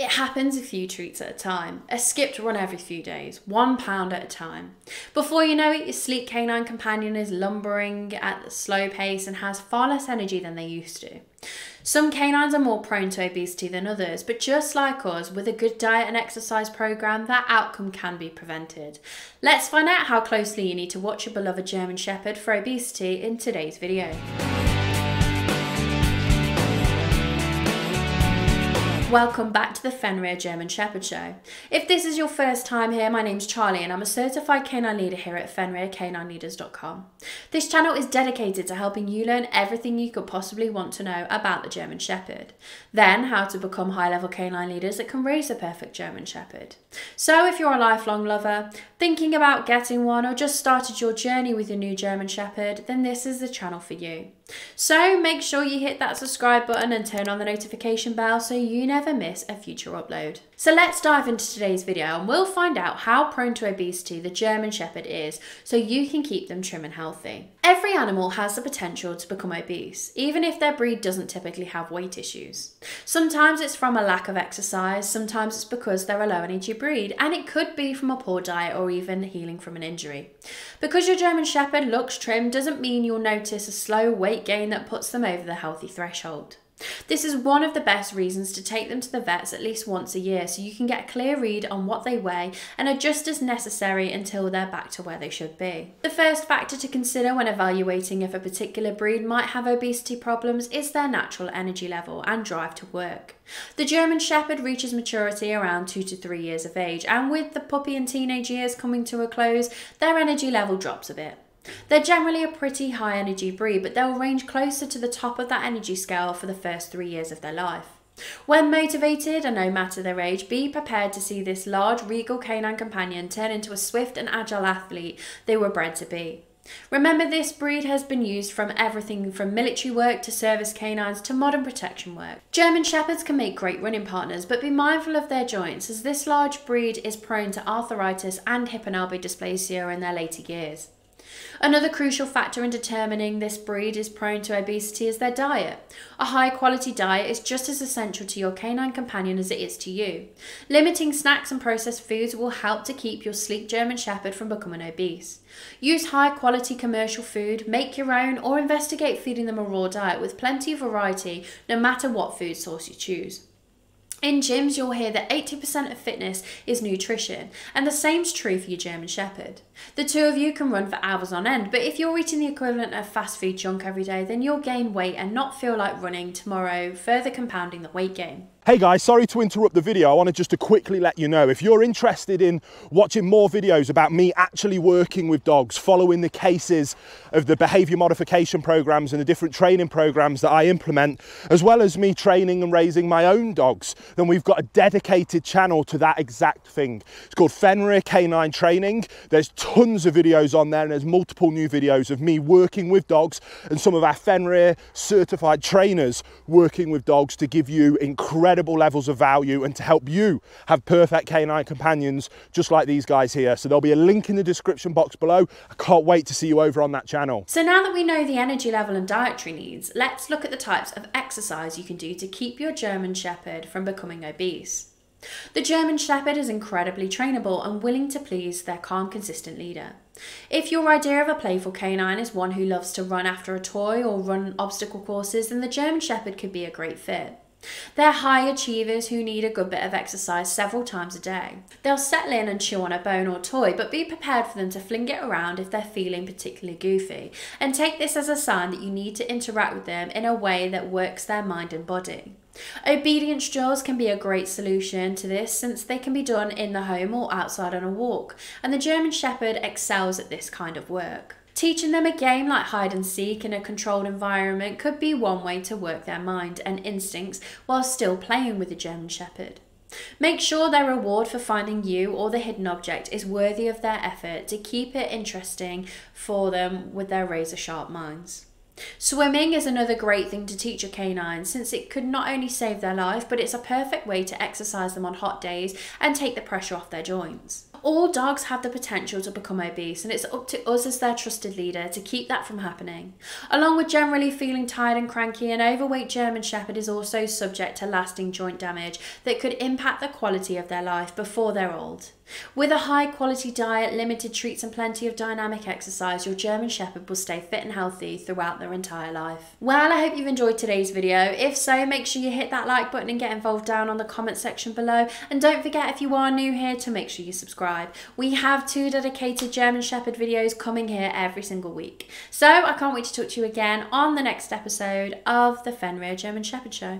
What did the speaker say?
It happens a few treats at a time, a skipped run every few days, 1 pound at a time. Before you know it, your sleek canine companion is lumbering at a slow pace and has far less energy than they used to. Some canines are more prone to obesity than others, but just like us, with a good diet and exercise program, that outcome can be prevented. Let's find out how closely you need to watch your beloved German Shepherd for obesity in today's video. Welcome back to the Fenrir German Shepherd Show. If this is your first time here, my name's Charlie and I'm a certified canine leader here at FenrirCanineLeaders.com. This channel is dedicated to helping you learn everything you could possibly want to know about the German Shepherd. Then, how to become high-level canine leaders that can raise the perfect German Shepherd. So if you're a lifelong lover, thinking about getting one, or just started your journey with your new German Shepherd, then this is the channel for you. So make sure you hit that subscribe button and turn on the notification bell so you never miss a future upload. So let's dive into today's video and we'll find out how prone to obesity the German Shepherd is so you can keep them trim and healthy. Every animal has the potential to become obese, even if their breed doesn't typically have weight issues. Sometimes it's from a lack of exercise, sometimes it's because they're a low energy breed, and it could be from a poor diet or even healing from an injury. Because your German Shepherd looks trim doesn't mean you'll notice a slow weight gain that puts them over the healthy threshold. This is one of the best reasons to take them to the vets at least once a year so you can get a clear read on what they weigh and adjust as necessary until they're back to where they should be. The first factor to consider when evaluating if a particular breed might have obesity problems is their natural energy level and drive to work. The German Shepherd reaches maturity around 2 to 3 years of age, and with the puppy and teenage years coming to a close, their energy level drops a bit. They're generally a pretty high energy breed, but they'll range closer to the top of that energy scale for the first 3 years of their life. When motivated, and no matter their age, be prepared to see this large, regal canine companion turn into a swift and agile athlete they were bred to be. Remember, this breed has been used from everything from military work to service canines to modern protection work. German Shepherds can make great running partners, but be mindful of their joints as this large breed is prone to arthritis and hip and elbow dysplasia in their later years. Another crucial factor in determining this breed is prone to obesity is their diet. A high quality diet is just as essential to your canine companion as it is to you. Limiting snacks and processed foods will help to keep your sleek German Shepherd from becoming obese. Use high quality commercial food, make your own, or investigate feeding them a raw diet with plenty of variety no matter what food source you choose. In gyms, you'll hear that 80% of fitness is nutrition, and the same's true for your German Shepherd. The two of you can run for hours on end, but if you're eating the equivalent of fast food junk every day, then you'll gain weight and not feel like running tomorrow, further compounding the weight gain. Hey guys, sorry to interrupt the video. I wanted just to quickly let you know, if you're interested in watching more videos about me actually working with dogs, following the cases of the behavior modification programs and the different training programs that I implement, as well as me training and raising my own dogs, then we've got a dedicated channel to that exact thing. It's called Fenrir Canine Training. There's tons of videos on there, and there's multiple new videos of me working with dogs and some of our Fenrir certified trainers working with dogs to give you incredible levels of value and to help you have perfect canine companions just like these guys here. So there'll be a link in the description box below. I can't wait to see you over on that channel. So now that we know the energy level and dietary needs, let's look at the types of exercise you can do to keep your German Shepherd from becoming obese. The German Shepherd is incredibly trainable and willing to please their calm, consistent leader. If your idea of a playful canine is one who loves to run after a toy or run obstacle courses, then the German Shepherd could be a great fit. They're high achievers who need a good bit of exercise several times a day. They'll settle in and chew on a bone or toy, but be prepared for them to fling it around if they're feeling particularly goofy, and take this as a sign that you need to interact with them in a way that works their mind and body. Obedience drills can be a great solution to this since they can be done in the home or outside on a walk, and the German Shepherd excels at this kind of work. Teaching them a game like hide and seek in a controlled environment could be one way to work their mind and instincts while still playing with the German Shepherd. Make sure their reward for finding you or the hidden object is worthy of their effort to keep it interesting for them with their razor-sharp minds. Swimming is another great thing to teach a canine since it could not only save their life, but it's a perfect way to exercise them on hot days and take the pressure off their joints. All dogs have the potential to become obese, and it's up to us as their trusted leader to keep that from happening. Along with generally feeling tired and cranky, an overweight German Shepherd is also subject to lasting joint damage that could impact the quality of their life before they're old. With a high-quality diet, limited treats and plenty of dynamic exercise, your German Shepherd will stay fit and healthy throughout their entire life. Well, I hope you've enjoyed today's video. If so, make sure you hit that like button and get involved down on the comment section below. And don't forget, if you are new here, to make sure you subscribe. We have 2 dedicated German Shepherd videos coming here every single week. So I can't wait to talk to you again on the next episode of the Fenrir German Shepherd Show.